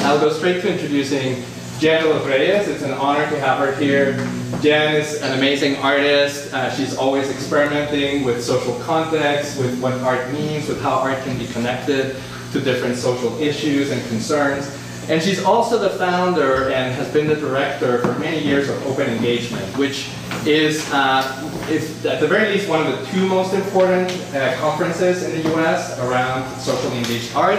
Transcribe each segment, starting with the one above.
I'll go straight to introducing Jen Delos Reyes. It's an honor to have her here. Jen is an amazing artist. She's always experimenting with social context, with what art means, with how art can be connected to different social issues and concerns. And she's also the founder and has been the director for many years of Open Engagement, which is at the very least one of the two most important conferences in the US around socially engaged art.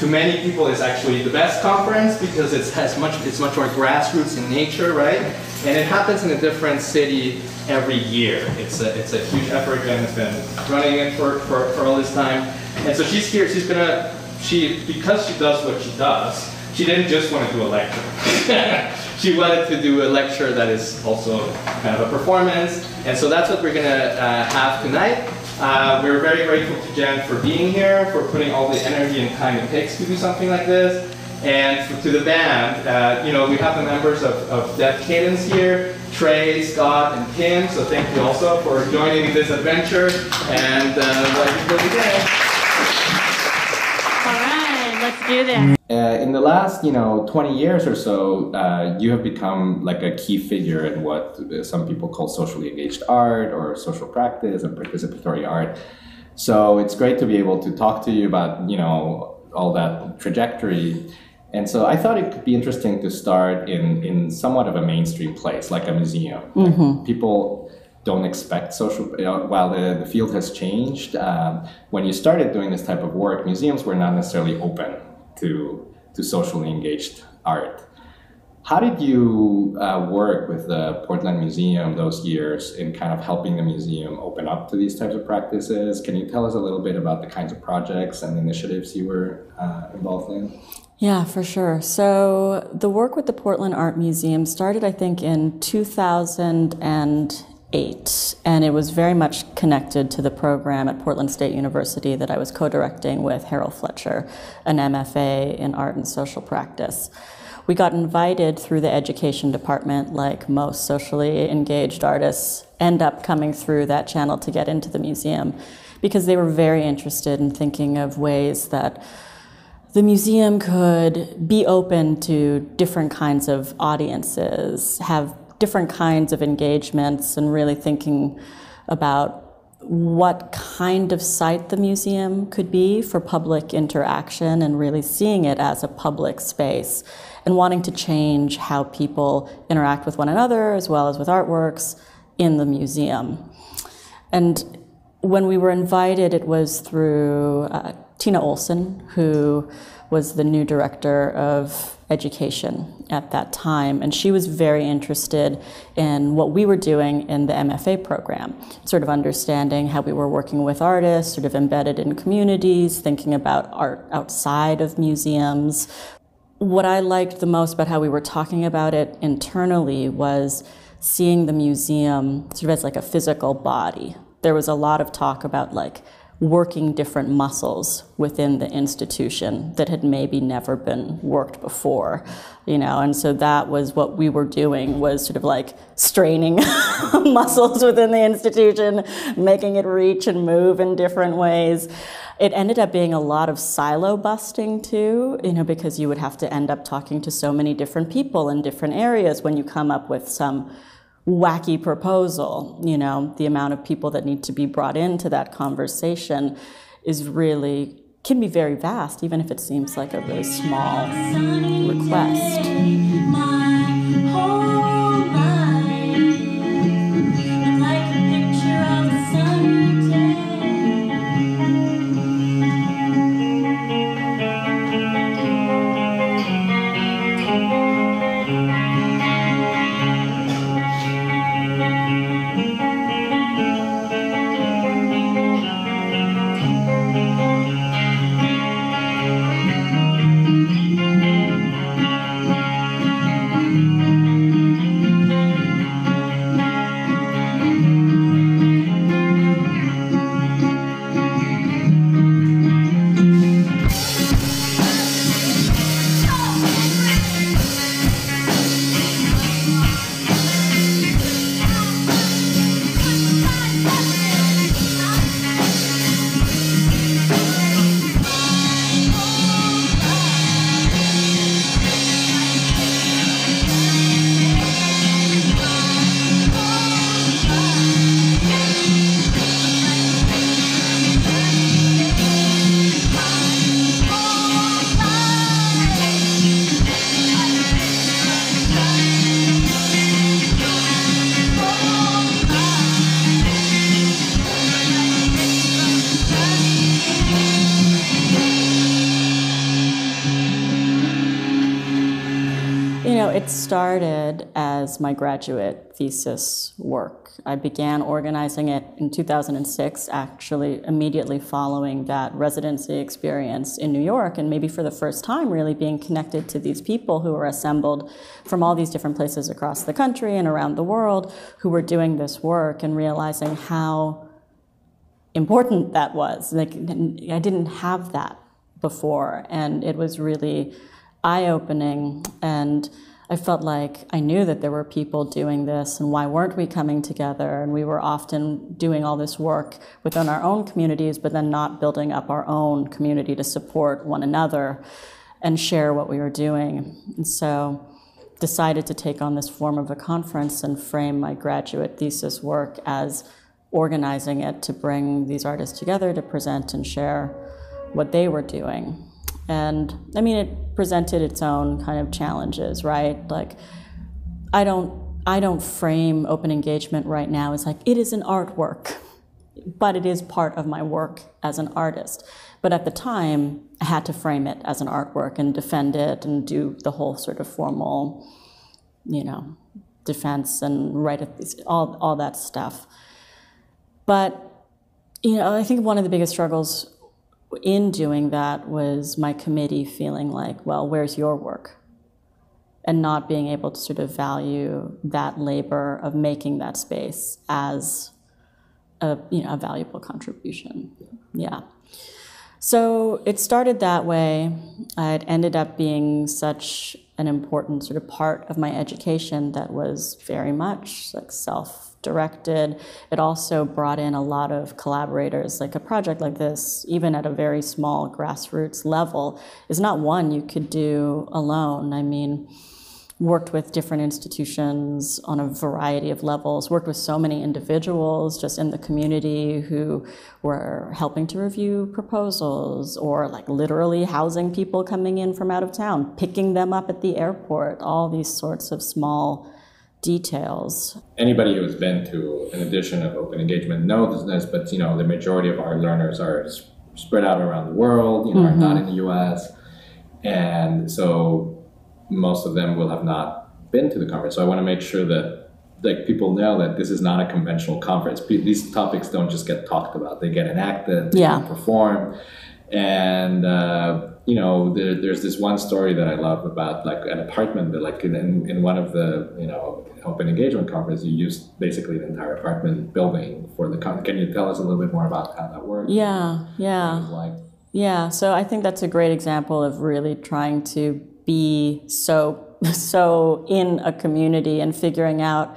To many people, it's actually the best conference because it has it's much more grassroots in nature, right? And it happens in a different city every year. It's a huge effort, and it's been running it for all this time. And so she's here. Because she does what she does, she didn't just want to do a lecture. She wanted to do a lecture that is also kind of a performance. And so that's what we're gonna have tonight. We're very grateful to Jen for being here, for putting all the energy and time it takes to do something like this. And to the band, you know, we have the members of Death Cadence here, Trey, Scott, and Kim. So thank you also for joining this adventure. And all right, let's do this. In the last, 20 years or so, you have become like a key figure in what some people call socially engaged art or social practice and participatory art. So it's great to be able to talk to you about, all that trajectory. And so I thought it could be interesting to start in somewhat of a mainstream place, like a museum. Mm-hmm. People don't expect social, while the field has changed, when you started doing this type of work, museums were not necessarily open to socially engaged art. How did you work with the Portland Museum those years in kind of helping the museum open up to these types of practices? Can you tell us a little bit about the kinds of projects and initiatives you were involved in? Yeah, for sure. So the work with the Portland Art Museum started, I think, in 2008, and it was very much connected to the program at Portland State University that I was co-directing with Harold Fletcher, an MFA in art and social practice. We got invited through the education department, like most socially engaged artists end up coming through that channel to get into the museum, because they were very interested in thinking of ways that the museum could be open to different kinds of audiences, have different kinds of engagements, and really thinking about what kind of site the museum could be for public interaction, and really seeing it as a public space and wanting to change how people interact with one another as well as with artworks in the museum. And when we were invited, it was through Tina Olson, who was the new director of education at that time, and she was very interested in what we were doing in the MFA program, sort of understanding how we were working with artists, sort of embedded in communities, thinking about art outside of museums. What I liked the most about how we were talking about it internally was seeing the museum sort of as like a physical body. There was a lot of talk about like working different muscles within the institution that had maybe never been worked before, and so that was what we were doing, was sort of like straining muscles within the institution, making it reach and move in different ways. It ended up being a lot of silo busting too, because you would have to end up talking to so many different people in different areas when you come up with some wacky proposal. The amount of people that need to be brought into that conversation is really, can be very vast, even if it seems like a really small request. it started as my graduate thesis work. I began organizing it in 2006, actually immediately following that residency experience in New York, and maybe for the first time really being connected to these people who were assembled from all these different places across the country and around the world who were doing this work, and realizing how important that was. Like, I didn't have that before, and it was really eye-opening, and I felt like I knew that there were people doing this, and why weren't we coming together? And we were often doing all this work within our own communities, but then not building up our own community to support one another and share what we were doing. And so decided to take on this form of a conference and frame my graduate thesis work as organizing it to bring these artists together to present and share what they were doing. And I mean, it presented its own kind of challenges, right? Like, I don't frame open engagement right now as like, it is an artwork, but it is part of my work as an artist. But at the time, I had to frame it as an artwork and defend it and do the whole sort of formal, you know, defense and write all that stuff. But, you know, I think one of the biggest struggles in doing that was my committee feeling like, well, where's your work? And not being able to sort of value that labor of making that space as a, you know, a valuable contribution. Yeah. So it started that way. It ended up being such an important sort of part of my education that was very much like self-directed. It also brought in a lot of collaborators. Like, a project like this, even at a very small grassroots level, is not one you could do alone. I mean, worked with different institutions on a variety of levels, worked with so many individuals just in the community who were helping to review proposals, or like literally housing people coming in from out of town, picking them up at the airport, all these sorts of small details. Anybody who's been to an edition of Open Engagement knows this, but you know, the majority of our learners are spread out around the world, you know, are not in the US. And so most of them will have not been to the conference. So I want to make sure that, like, people know that this is not a conventional conference. These topics don't just get talked about. They get enacted, they perform. And, you know, there's this one story that I love about, like, an apartment that, like, in one of the, you know, Open Engagement conference, you used basically the entire apartment building for the conference. Can you tell us a little bit more about how that works? Yeah, yeah, so I think that's a great example of really trying to be so in a community and figuring out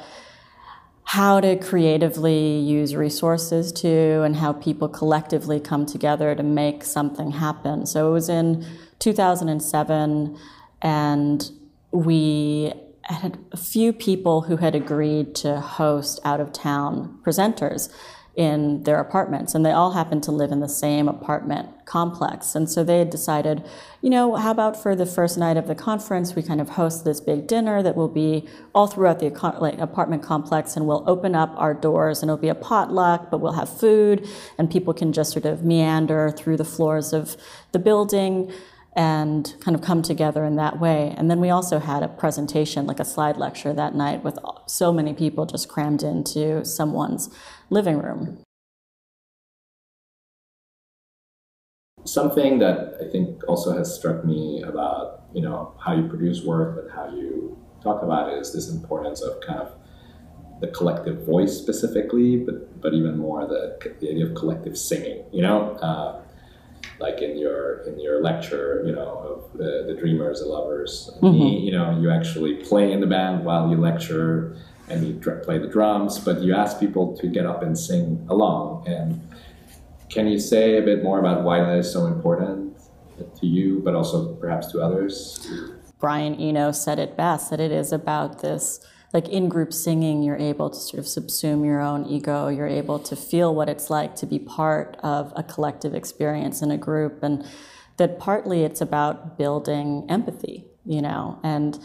how to creatively use resources to, and how people collectively come together to make something happen. So it was in 2007, and we had a few people who had agreed to host out-of-town presenters in their apartments, and they all happened to live in the same apartment complex. And so they had decided, you know, how about for the first night of the conference, we kind of host this big dinner that will be all throughout the apartment complex, and we'll open up our doors, and it'll be a potluck, but we'll have food, and people can just sort of meander through the floors of the building and kind of come together in that way. And then we also had a presentation, like a slide lecture that night, with so many people just crammed into someone's living room. Something that I think also has struck me about, you know, how you produce work and how you talk about it is this importance of kind of the collective voice specifically, but even more the idea of collective singing, you know? Like in your lecture, you know, of the dreamers, the lovers, and you know, you actually play in the band while you lecture, and you play the drums, but you ask people to get up and sing along. And can you say a bit more about why that is so important to you, but also perhaps to others? Brian Eno said it best, that it is about this, like, in-group singing, you're able to sort of subsume your own ego. You're able to feel what it's like to be part of a collective experience in a group, and that partly it's about building empathy, you know. And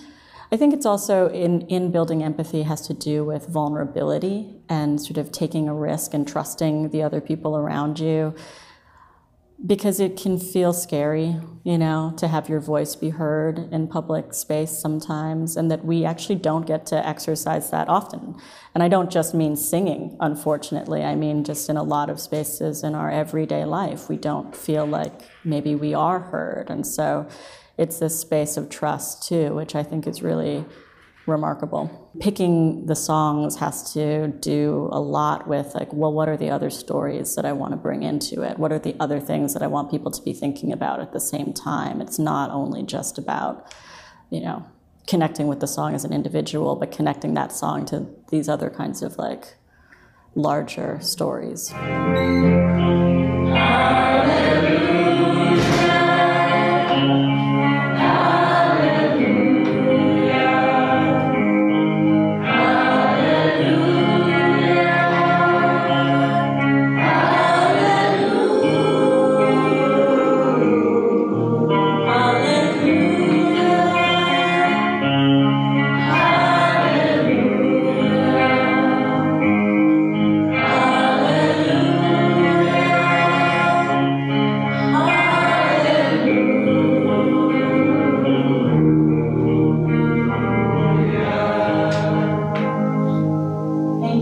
I think it's also in building empathy has to do with vulnerability and sort of taking a risk and trusting the other people around you. Because it can feel scary, you know, to have your voice be heard in public space sometimes, and that we actually don't get to exercise that often. And I don't just mean singing, unfortunately. I mean just in a lot of spaces in our everyday life, we don't feel like maybe we are heard. And so it's this space of trust too, which I think is really remarkable. Picking the songs has to do a lot with, like, well, what are the other stories that I want to bring into it? What are the other things that I want people to be thinking about at the same time? It's not only just about, you know, connecting with the song as an individual, but connecting that song to these other kinds of, like, larger stories. Thank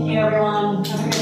you, everyone.